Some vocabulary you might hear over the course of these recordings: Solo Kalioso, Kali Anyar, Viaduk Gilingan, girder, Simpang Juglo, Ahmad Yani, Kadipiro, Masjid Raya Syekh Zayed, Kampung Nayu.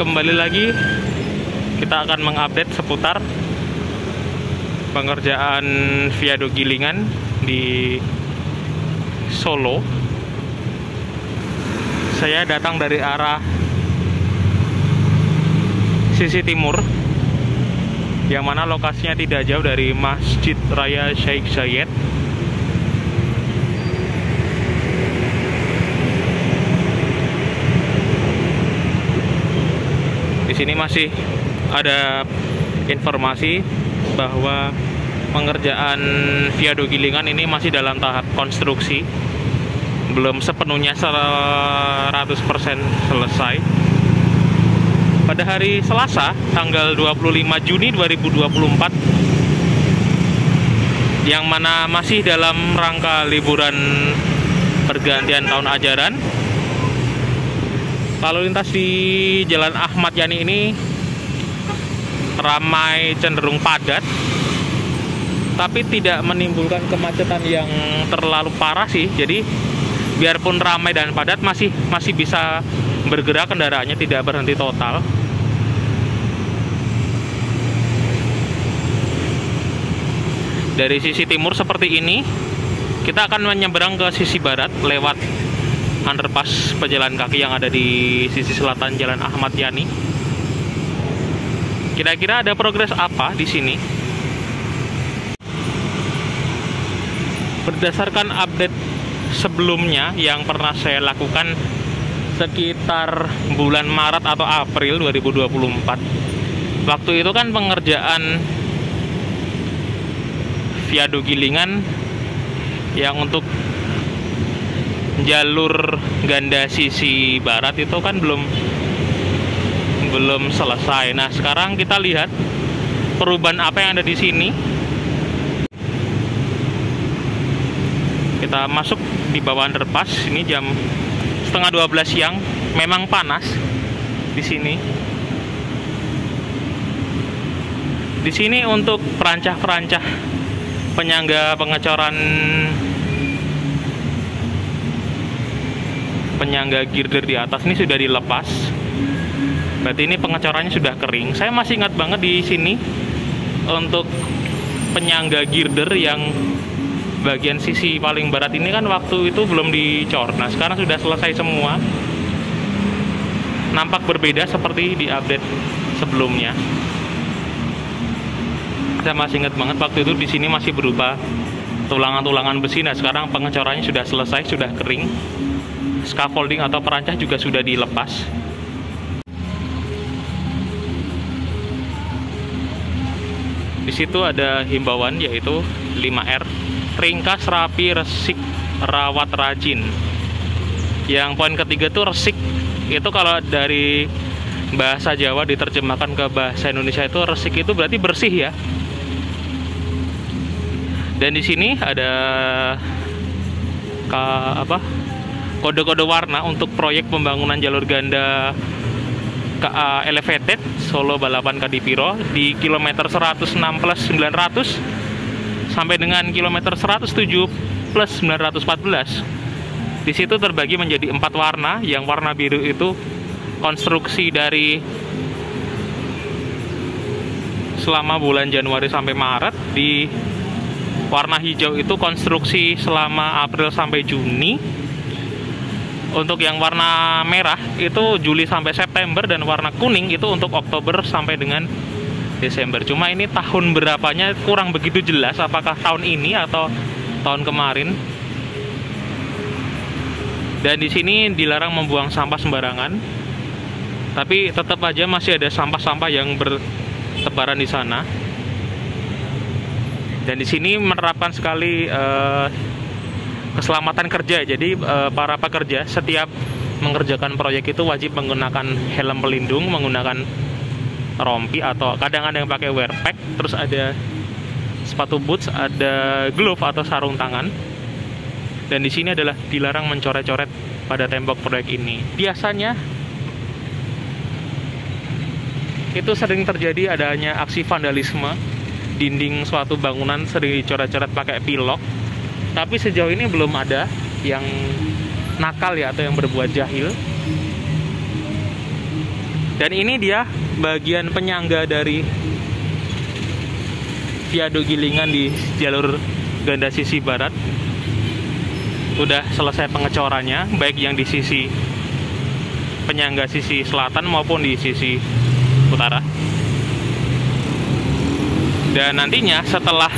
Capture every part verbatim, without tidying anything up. Kembali lagi kita akan mengupdate seputar pengerjaan Viaduk Gilingan di Solo. Saya datang dari arah sisi timur, yang mana lokasinya tidak jauh dari Masjid Raya Syekh Zayed. Di sini masih ada informasi bahwa pengerjaan Viaduk Gilingan ini masih dalam tahap konstruksi, belum sepenuhnya seratus persen selesai. Pada hari Selasa, tanggal dua puluh lima Juni dua ribu dua puluh empat, yang mana masih dalam rangka liburan pergantian tahun ajaran, lalu lintas di Jalan Ahmad Yani ini ramai, cenderung padat, tapi tidak menimbulkan kemacetan yang terlalu parah sih. Jadi biarpun ramai dan padat, masih masih bisa bergerak kendaraannya, tidak berhenti total. Dari sisi timur seperti ini, kita akan menyeberang ke sisi barat lewat underpass pejalan kaki yang ada di sisi selatan Jalan Ahmad Yani. Kira-kira ada progres apa di sini? Berdasarkan update sebelumnya yang pernah saya lakukan sekitar bulan Maret atau April dua ribu dua puluh empat, waktu itu kan pengerjaan Viaduk Gilingan yang untuk jalur ganda sisi barat itu kan belum belum selesai. Nah, sekarang kita lihat perubahan apa yang ada di sini. Kita masuk di bawah underpass. Ini jam setengah dua belas siang, memang panas di sini. Di sini untuk perancah-perancah penyangga pengecoran, penyangga girder di atas ini sudah dilepas. Berarti ini pengecorannya sudah kering. Saya masih ingat banget di sini untuk penyangga girder yang bagian sisi paling barat ini kan waktu itu belum dicor. Nah, sekarang sudah selesai semua. Nampak berbeda seperti di update sebelumnya. Saya masih ingat banget waktu itu di sini masih berupa tulangan-tulangan besi. Nah, sekarang pengecorannya sudah selesai, sudah kering. Scaffolding atau perancah juga sudah dilepas. Di situ ada himbauan, yaitu lima R. Ringkas, rapi, resik, rawat, rajin. Yang poin ketiga tuh resik. Itu kalau dari bahasa Jawa diterjemahkan ke bahasa Indonesia itu resik itu berarti bersih ya. Dan di sini ada ke, apa? kode-kode warna untuk proyek pembangunan jalur ganda K A Elevated Solo Balapan Kadipiro di kilometer seratus enam plus sembilan ratus sampai dengan kilometer seratus tujuh plus sembilan ratus empat belas. Di situ terbagi menjadi empat warna. Yang warna biru itu konstruksi dari selama bulan Januari sampai Maret. Di warna hijau itu konstruksi selama April sampai Juni. Untuk yang warna merah itu Juli sampai September, dan warna kuning itu untuk Oktober sampai dengan Desember. Cuma ini tahun berapanya kurang begitu jelas, apakah tahun ini atau tahun kemarin. Dan di sini dilarang membuang sampah sembarangan, tapi tetap aja masih ada sampah-sampah yang bertebaran di sana. Dan di sini menerapkan sekali eh, keselamatan kerja. Jadi para pekerja setiap mengerjakan proyek itu wajib menggunakan helm pelindung, menggunakan rompi atau kadang-kadang pakai wear pack, terus ada sepatu boots, ada glove atau sarung tangan. Dan di sini adalah dilarang mencoret-coret pada tembok proyek ini. Biasanya itu sering terjadi adanya aksi vandalisme. Dinding suatu bangunan sering dicoret-coret pakai pilok. Tapi sejauh ini belum ada yang nakal ya, atau yang berbuat jahil. Dan ini dia bagian penyangga dari Viaduk Gilingan di jalur ganda sisi barat. Udah selesai pengecorannya, baik yang di sisi penyangga sisi selatan maupun di sisi utara. Dan nantinya setelah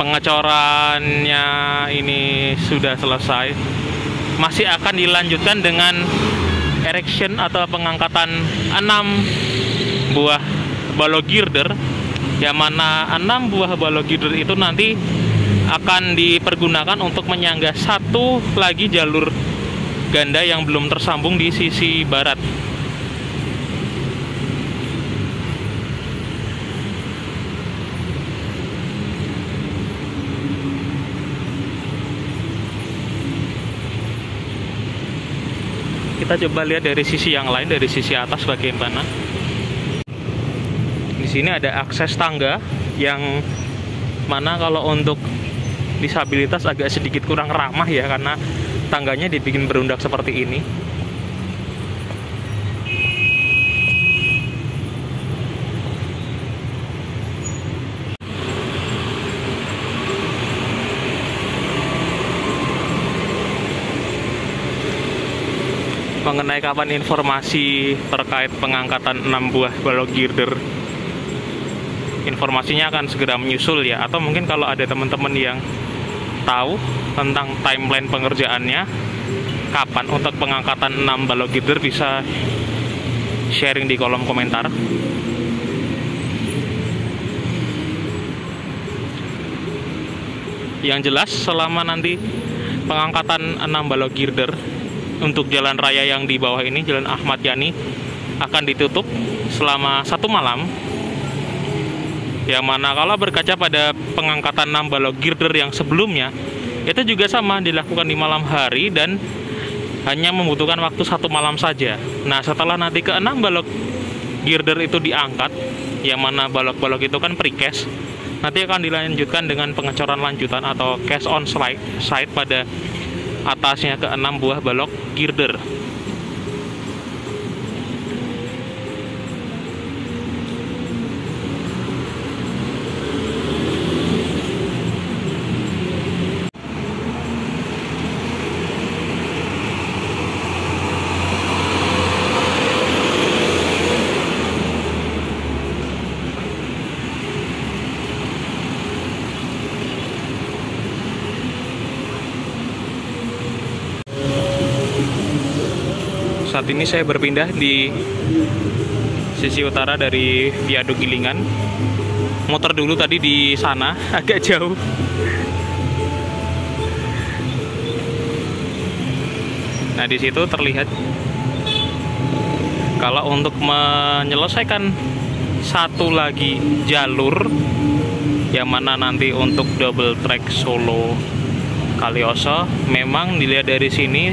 pengecorannya ini sudah selesai, masih akan dilanjutkan dengan erection atau pengangkatan enam buah balok girder, yang mana enam buah balok girder itu nanti akan dipergunakan untuk menyangga satu lagi jalur ganda yang belum tersambung di sisi barat. Kita coba lihat dari sisi yang lain, dari sisi atas bagaimana. Di sini ada akses tangga yang mana kalau untuk disabilitas agak sedikit kurang ramah ya, karena tangganya dibikin berundak seperti ini. Mengenai kapan informasi terkait pengangkatan enam buah balok girder, informasinya akan segera menyusul ya, atau mungkin kalau ada teman-teman yang tahu tentang timeline pengerjaannya kapan untuk pengangkatan enam balok girder, bisa sharing di kolom komentar. Yang jelas selama nanti pengangkatan enam balok girder untuk jalan raya yang di bawah ini, Jalan Ahmad Yani, akan ditutup selama satu malam. Yang mana kalau berkaca pada pengangkatan enam balok girder yang sebelumnya, itu juga sama dilakukan di malam hari dan hanya membutuhkan waktu satu malam saja. Nah, setelah nanti ke enam balok girder itu diangkat, yang mana balok-balok itu kan pre-cash, nanti akan dilanjutkan dengan pengecoran lanjutan atau cash on site pada atasnya ke enam buah balok girder. Saat ini saya berpindah di sisi utara dari Viaduk Gilingan. Muter dulu tadi di sana, agak jauh. Nah, di situ terlihat kalau untuk menyelesaikan satu lagi jalur yang mana nanti untuk double track Solo Kalioso, memang dilihat dari sini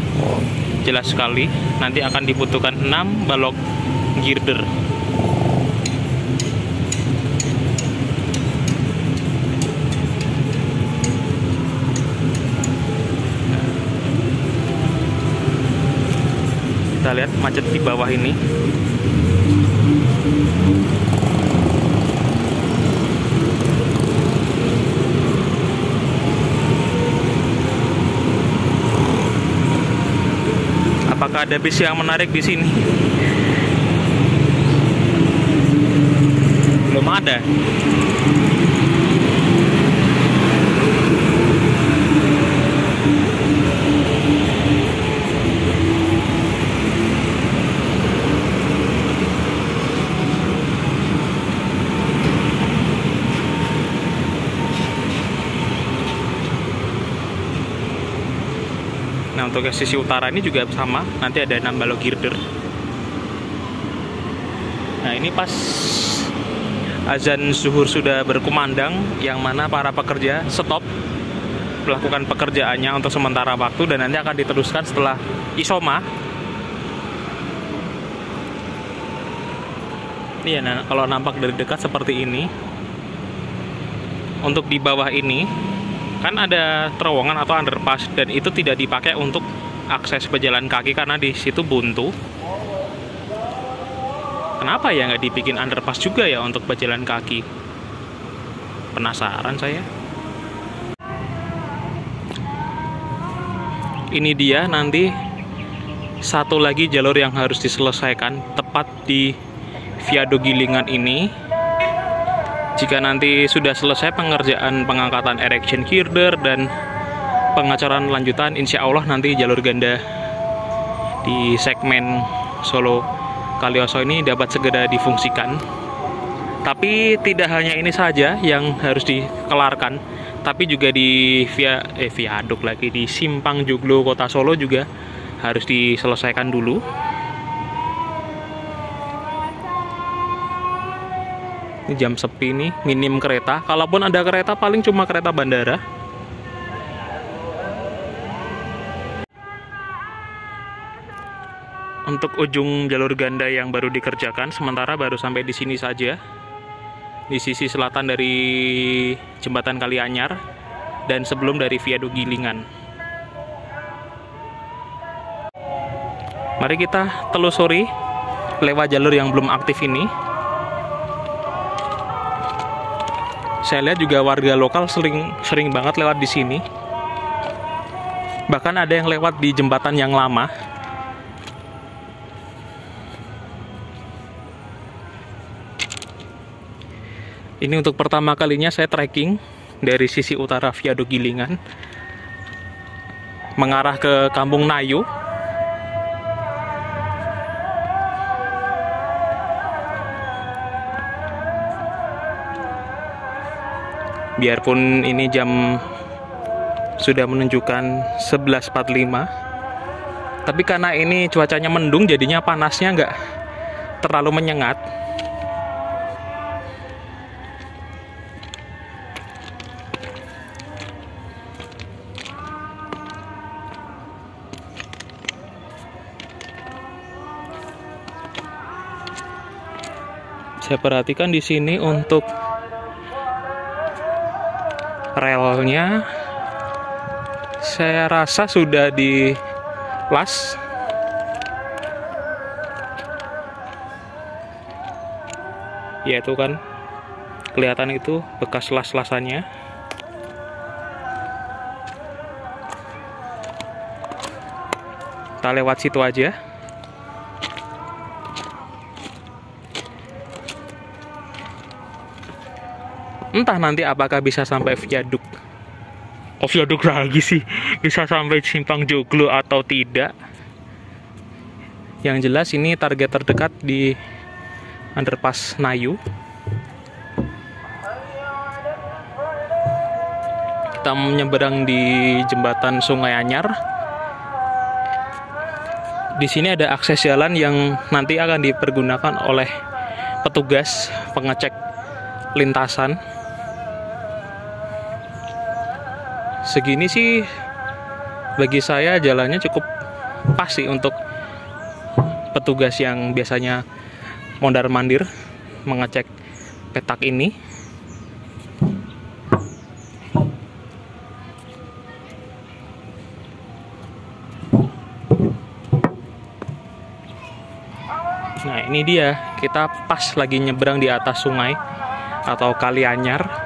jelas sekali nanti akan dibutuhkan enam balok girder. Kita lihat macet di bawah ini. Apakah ada bis yang menarik di sini? Belum ada. Nah, untuk sisi utara ini juga sama, nanti ada enam balok girder. Nah, ini pas azan zuhur sudah berkumandang, yang mana para pekerja stop melakukan pekerjaannya untuk sementara waktu dan nanti akan diteruskan setelah isoma. Iya, nah, kalau nampak dari dekat seperti ini. Untuk di bawah ini kan ada terowongan atau underpass, dan itu tidak dipakai untuk akses pejalan kaki karena di situ buntu. Kenapa ya nggak dibikin underpass juga ya untuk pejalan kaki? Penasaran saya. Ini dia nanti satu lagi jalur yang harus diselesaikan tepat di Viaduk Gilingan ini. Jika nanti sudah selesai pengerjaan pengangkatan erection girder dan pengacoran lanjutan, insya Allah nanti jalur ganda di segmen Solo Kalioso ini dapat segera difungsikan. Tapi tidak hanya ini saja yang harus dikelarkan, tapi juga di via eh, viaduk lagi di Simpang Juglo Kota Solo juga harus diselesaikan dulu. Ini jam sepi nih, minim kereta. Kalaupun ada kereta paling cuma kereta bandara. Untuk ujung jalur ganda yang baru dikerjakan, sementara baru sampai di sini saja. Di sisi selatan dari jembatan Kali Anyar dan sebelum dari Viaduk Gilingan. Mari kita telusuri lewat jalur yang belum aktif ini. Saya lihat juga warga lokal sering sering banget lewat di sini. Bahkan ada yang lewat di jembatan yang lama. Ini untuk pertama kalinya saya trekking dari sisi utara Viaduk Gilingan mengarah ke Kampung Nayu. Biarpun ini jam sudah menunjukkan sebelas lewat empat puluh lima, tapi karena ini cuacanya mendung jadinya panasnya nggak terlalu menyengat. Saya perhatikan di sini untuk relnya, saya rasa sudah di las. Ya itu kan kelihatan itu bekas las-lasannya. Kita lewat situ aja. Entah nanti apakah bisa sampai viaduk oh viaduk lagi sih, bisa sampai Simpang Juglo atau tidak. Yang jelas ini target terdekat di underpass Nayu. Kita menyeberang di jembatan Sungai Anyar. Di sini ada akses jalan yang nanti akan dipergunakan oleh petugas pengecek lintasan. Segini sih bagi saya jalannya cukup pas sih untuk petugas yang biasanya mondar-mandir mengecek petak ini. Nah ini dia, kita pas lagi nyebrang di atas sungai atau Kali Anyar.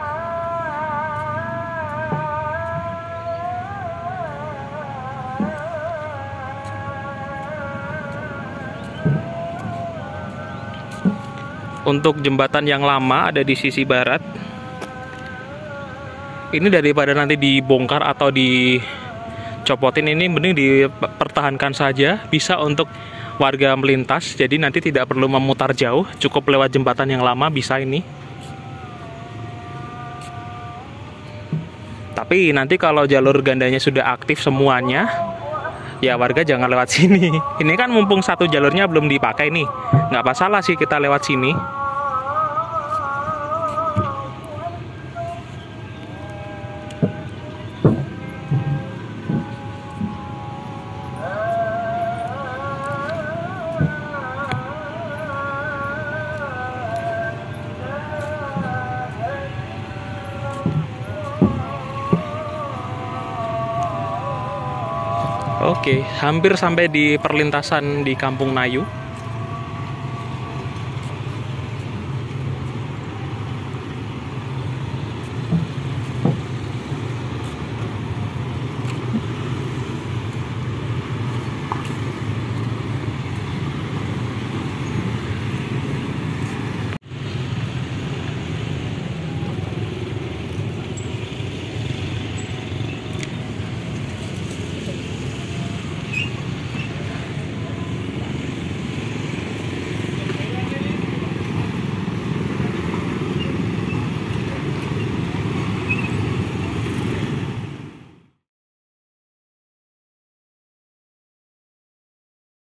Untuk jembatan yang lama ada di sisi barat. Ini daripada nanti dibongkar atau dicopotin, ini mending dipertahankan saja. Bisa untuk warga melintas, jadi nanti tidak perlu memutar jauh. Cukup lewat jembatan yang lama bisa ini. Tapi nanti kalau jalur gandanya sudah aktif semuanya, ya warga jangan lewat sini. Ini kan mumpung satu jalurnya belum dipakai nih, nggak masalah sih kita lewat sini. Oke, hampir sampai di perlintasan di Kampung Nayu.